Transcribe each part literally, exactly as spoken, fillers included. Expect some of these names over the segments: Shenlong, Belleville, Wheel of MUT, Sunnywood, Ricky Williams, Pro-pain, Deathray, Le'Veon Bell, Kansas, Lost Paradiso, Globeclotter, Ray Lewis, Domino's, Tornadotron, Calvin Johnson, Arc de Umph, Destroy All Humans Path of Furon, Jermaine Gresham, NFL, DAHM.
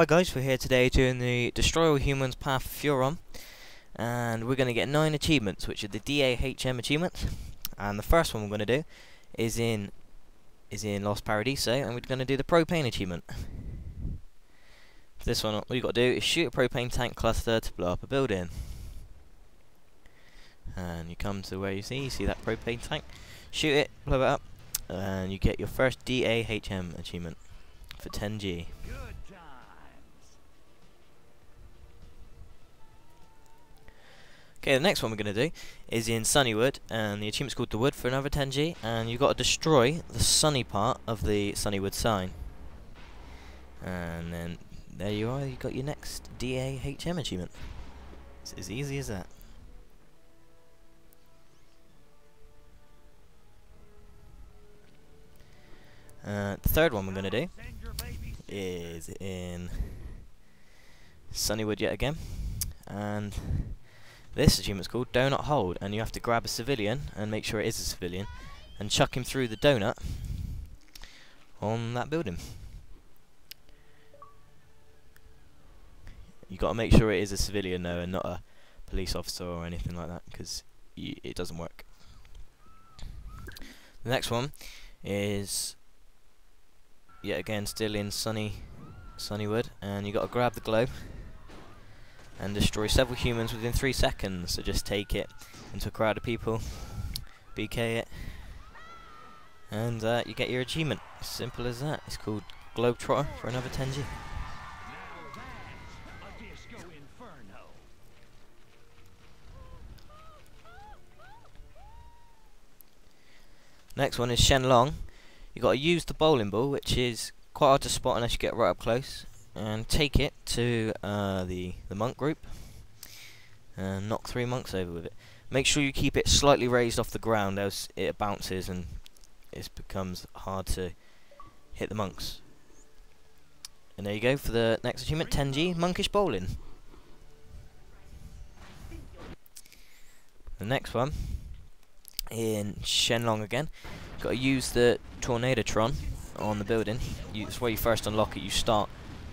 Hi guys, we're here today doing the Destroy All Humans Path of Furon, and we're going to get nine achievements, which are the D A H M achievements. And the first one we're going to do is in is in Lost Paradiso, and we're going to do the propane achievement. For this one, all you've got to do is shoot a propane tank cluster to blow up a building. And you come to where you see, you see that propane tank, shoot it, blow it up, and you get your first D A H M achievement for ten G. Okay, the next one we're going to do is in Sunnywood, and the achievement's called The Wood for another ten G, and you've got to destroy the sunny part of the Sunnywood sign. And then there you are, you've got your next D A H M achievement. It's as easy as that. Uh, the third one we're going to do is in Sunnywood yet again, and this achievement's called Donut Hold, and you have to grab a civilian and make sure it is a civilian and chuck him through the donut on that building. You got to make sure it is a civilian though and not a police officer or anything like that, because it doesn't work. The next one is yet again still in sunny Sunnywood, and you got to grab the globe and destroy several humans within three seconds. So just take it into a crowd of people, B K it, and uh, you get your achievement. Simple as that. It's called Globetrotter for another ten G. Next one is Shenlong. You got to use the bowling ball, which is quite hard to spot unless you get right up close, and take it to uh, the, the monk group and knock three monks over with it. Make sure you keep it slightly raised off the ground, else it bounces and it becomes hard to hit the monks. And there you go for the next achievement, ten G, monkish bowling. The next one in Shenlong again, got to use the Tornadotron on the building. You, that's where you first unlock it. You start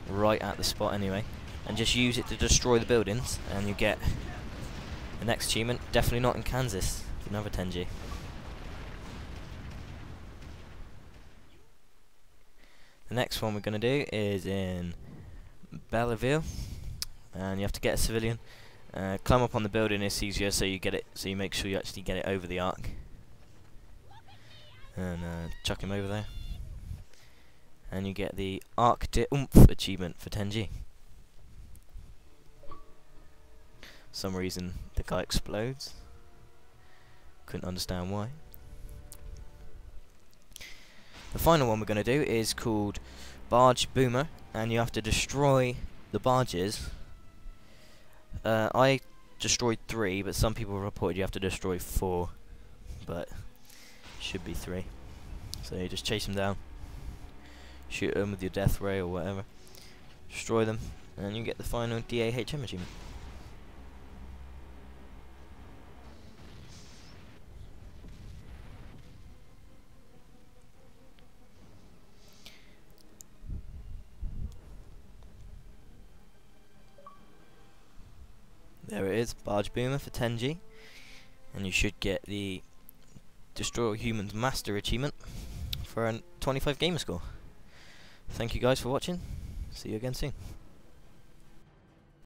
right at the spot anyway, and just use it to destroy the buildings, and you get the next achievement, Definitely Not in Kansas, another ten G. The next one we're going to do is in Belleville, and you have to get a civilian, uh, climb up on the building. It's easier, so you get it, so you make sure you actually get it over the arc, and uh, chuck him over there, and you get the Arc de Umph achievement for ten G. For some reason the guy explodes. Couldn't understand why. The final one we're going to do is called Barge Boomer, and you have to destroy the barges. Uh, I destroyed three, but some people reported you have to destroy four, but should be three. So you just chase them down, shoot them with your Deathray or whatever, destroy them, and you get the final D A H M achievement. There it is, Barge Boomer for ten G, and you should get the Destroy All Humans Master achievement for a twenty-five gamer score. Thank you guys for watching. See you again soon.